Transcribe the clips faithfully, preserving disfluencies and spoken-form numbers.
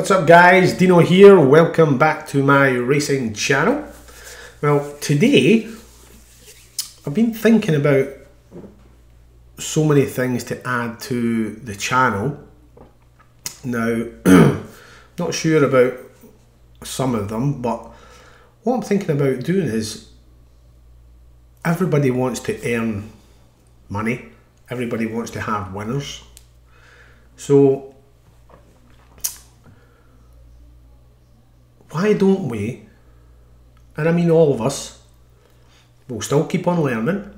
What's up guys, Dino here, welcome back to my racing channel. Well, today I've been thinking about so many things to add to the channel. Now, not sure about some of them, but what I'm thinking about doing is everybody wants to earn money, everybody wants to have winners. So why don't we, and I mean all of us, we'll still keep on learning.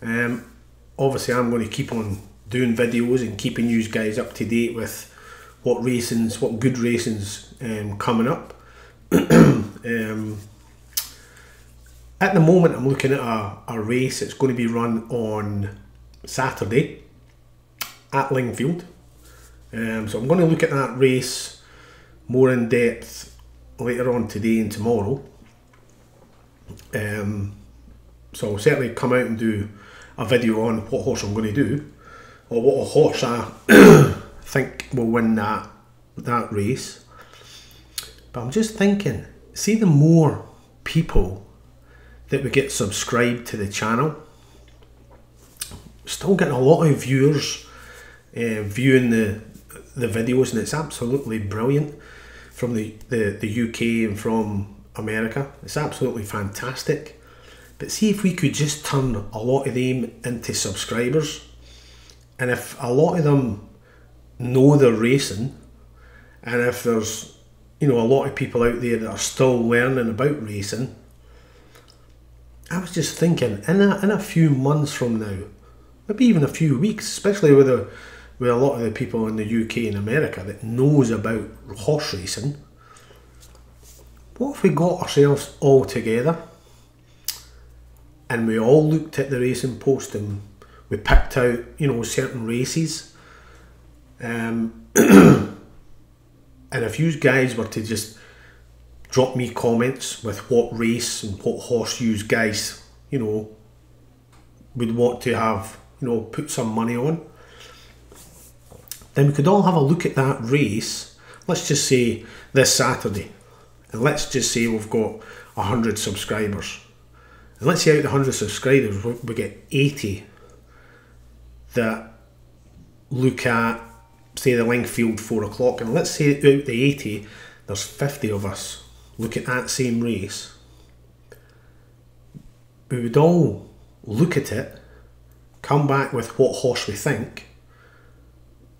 Um, obviously I'm going to keep on doing videos and keeping you guys up to date with what racing's, what good racing's um, coming up. um, at the moment I'm looking at a, a race that's going to be run on Saturday at Lingfield. Um, so I'm going to look at that race more in depth later on today and tomorrow. Um, so I'll certainly come out and do a video on what horse I'm going to do, or what a horse I think will win that that race. But I'm just thinking, see, the more people that we get subscribed to the channel, still getting a lot of viewers uh, viewing the the videos, and it's absolutely brilliant. From the, the, the U K and from America. It's absolutely fantastic. But see if we could just turn a lot of them into subscribers. And if a lot of them know they're racing, and if there's, you know, a lot of people out there that are still learning about racing, I was just thinking, in a, in a few months from now, maybe even a few weeks, especially with a with a lot of the people in the U K and America that knows about horse racing, what if we got ourselves all together and we all looked at the Racing Post and we picked out, you know, certain races, um, and if you guys were to just drop me comments with what race and what horse you guys, you know, would want to have, you know, put some money on, then we could all have a look at that race. Let's just say this Saturday, and let's just say we've got one hundred subscribers, and let's say out of the one hundred subscribers we get eighty that look at, say, the Lingfield four o'clock, and let's say out of the eighty there's fifty of us looking at that same race. We would all look at it, come back with what horse we think,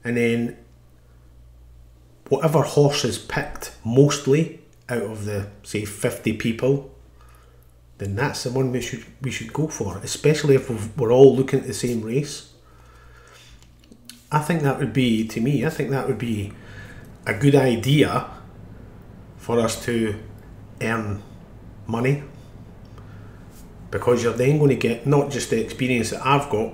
and then whatever horse is picked mostly out of the, say, fifty people, then that's the one we should we should go for, especially if we've, we're all looking at the same race. I think that would be, to me, I think that would be a good idea for us to earn money, because you're then going to get not just the experience that I've got,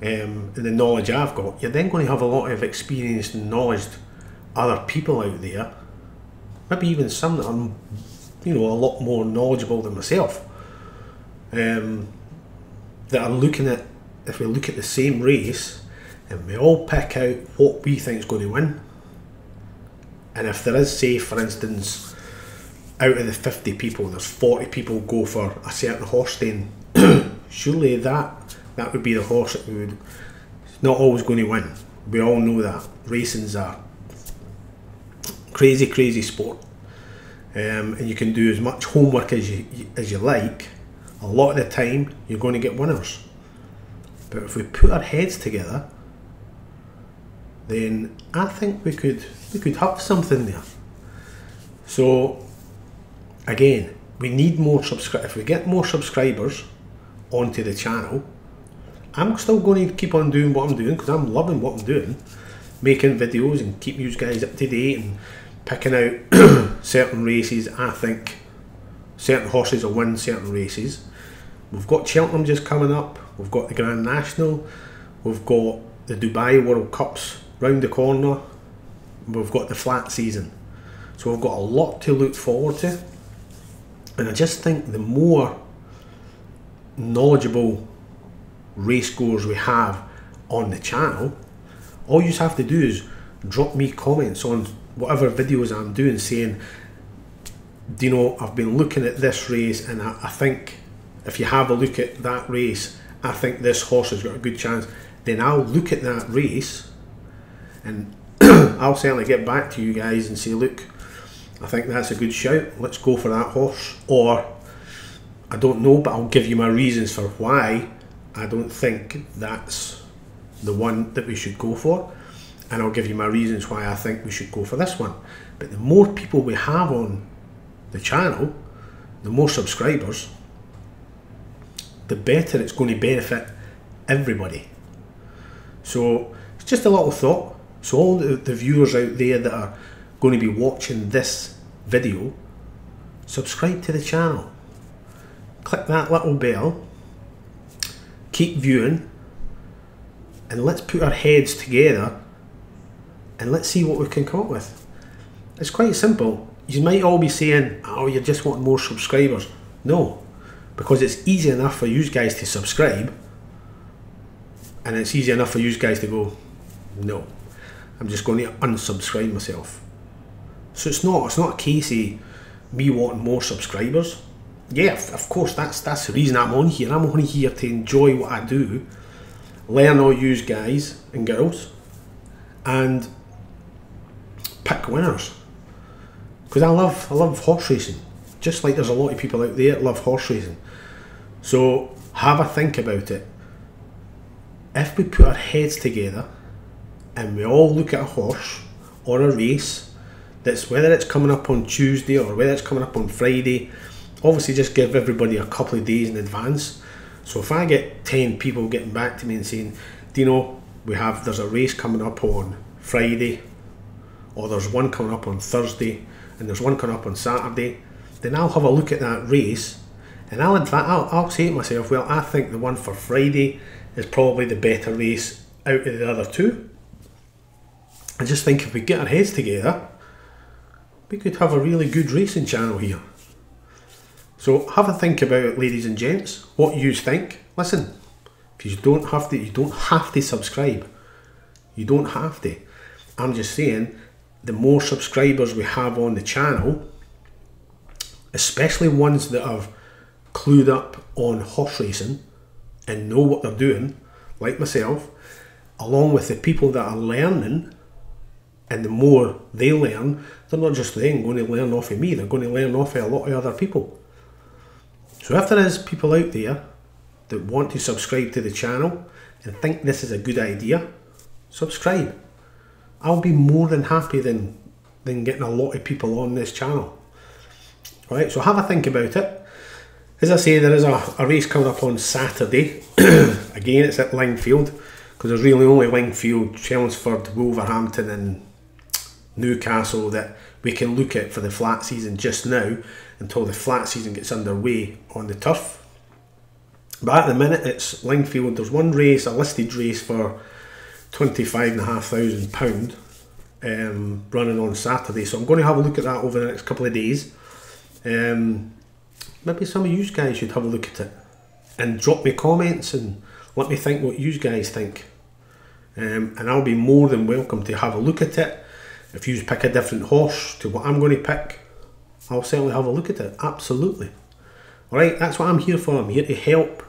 Um, and the knowledge I've got, you're then going to have a lot of experience and knowledge other people out there, maybe even some that are, you know, a lot more knowledgeable than myself, um, that are looking at, if we look at the same race and we all pick out what we think is going to win, and if there is, say, for instance, out of the fifty people there's forty people go for a certain horse, then surely that That would be the horse that we would. It's not always going to win. We all know that. Racing's a crazy, crazy sport, um, and you can do as much homework as you as you like. A lot of the time, you're going to get winners. But if we put our heads together, then I think we could we could have something there. So, again, we need more subscribe. If we get more subscribers onto the channel, I'm still going to keep on doing what I'm doing, because I'm loving what I'm doing, making videos and keeping you guys up to date and picking out certain races. I think certain horses will win certain races. We've got Cheltenham just coming up, we've got the Grand National, we've got the Dubai World Cups round the corner, we've got the flat season. So we've got a lot to look forward to, and I just think the more knowledgeable race goers we have on the channel, all you have to do is drop me comments on whatever videos I'm doing, saying, do you know, I've been looking at this race, and I, I think if you have a look at that race, I think this horse has got a good chance. Then I'll look at that race and I'll certainly get back to you guys and say, look, I think that's a good shout, let's go for that horse. Or I don't know, but I'll give you my reasons for why I don't think that's the one that we should go for, and I'll give you my reasons why I think we should go for this one. But the more people we have on the channel, the more subscribers, the better it's going to benefit everybody. So it's just a little thought. So all the, the viewers out there that are going to be watching this video, subscribe to the channel, click that little bell, keep viewing, and let's put our heads together and let's see what we can come up with. It's quite simple. You might all be saying, oh, you just want more subscribers. No, because it's easy enough for you guys to subscribe, and it's easy enough for you guys to go, no, I'm just going to unsubscribe myself. So it's not, it's not a case of me wanting more subscribers. Yeah, of course, that's that's the reason I'm on here. I'm only here to enjoy what I do, learn all you guys and girls, and pick winners. Because I love, I love horse racing. Just like there's a lot of people out there that love horse racing. So have a think about it. If we put our heads together and we all look at a horse or a race, that's whether it's coming up on Tuesday or whether it's coming up on Friday, obviously just give everybody a couple of days in advance. So if I get ten people getting back to me and saying, Dino, we have, there's a race coming up on Friday, or there's one coming up on Thursday, and there's one coming up on Saturday, then I'll have a look at that race, and I'll, I'll, I'll say to myself, well, I think the one for Friday is probably the better race out of the other two. I just think if we get our heads together, we could have a really good racing channel here. So have a think about it, ladies and gents, what you think. Listen, if you don't have to, you don't have to subscribe. You don't have to. I'm just saying, the more subscribers we have on the channel, especially ones that have clued up on horse racing and know what they're doing, like myself, along with the people that are learning, and the more they learn, they're not just then going to learn off of me, they're going to learn off of a lot of other people. So if there is people out there that want to subscribe to the channel and think this is a good idea, subscribe. I'll be more than happy than, than getting a lot of people on this channel. Right, so have a think about it. As I say, there is a, a race coming up on Saturday. Again, it's at Lingfield, because there's really only Lingfield, Chelmsford, Wolverhampton and Newcastle that we can look at for the flat season just now, until the flat season gets underway on the turf. But at the minute, it's Lingfield. There's one race, a listed race for twenty-five and a half thousand pounds um, running on Saturday, so I'm going to have a look at that over the next couple of days. Um, maybe some of you guys should have a look at it and drop me comments and let me think what you guys think, um, and I'll be more than welcome to have a look at it. If you pick a different horse to what I'm going to pick, I'll certainly have a look at it, absolutely. Alright, that's what I'm here for. I'm here to help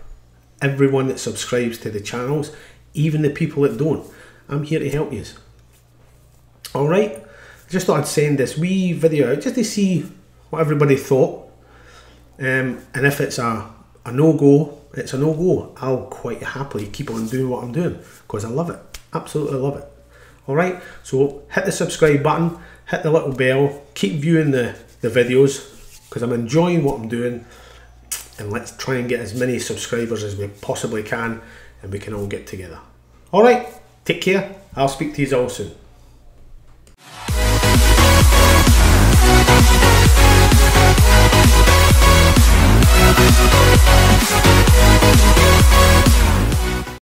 everyone that subscribes to the channels, even the people that don't. I'm here to help you. Alright, I just thought I'd send this wee video out just to see what everybody thought, um, and if it's a, a no-go, it's a no-go. I'll quite happily keep on doing what I'm doing, because I love it, absolutely love it. Alright, so hit the subscribe button, hit the little bell, keep viewing the, the videos, because I'm enjoying what I'm doing, and let's try and get as many subscribers as we possibly can, and we can all get together. Alright, take care, I'll speak to you all soon.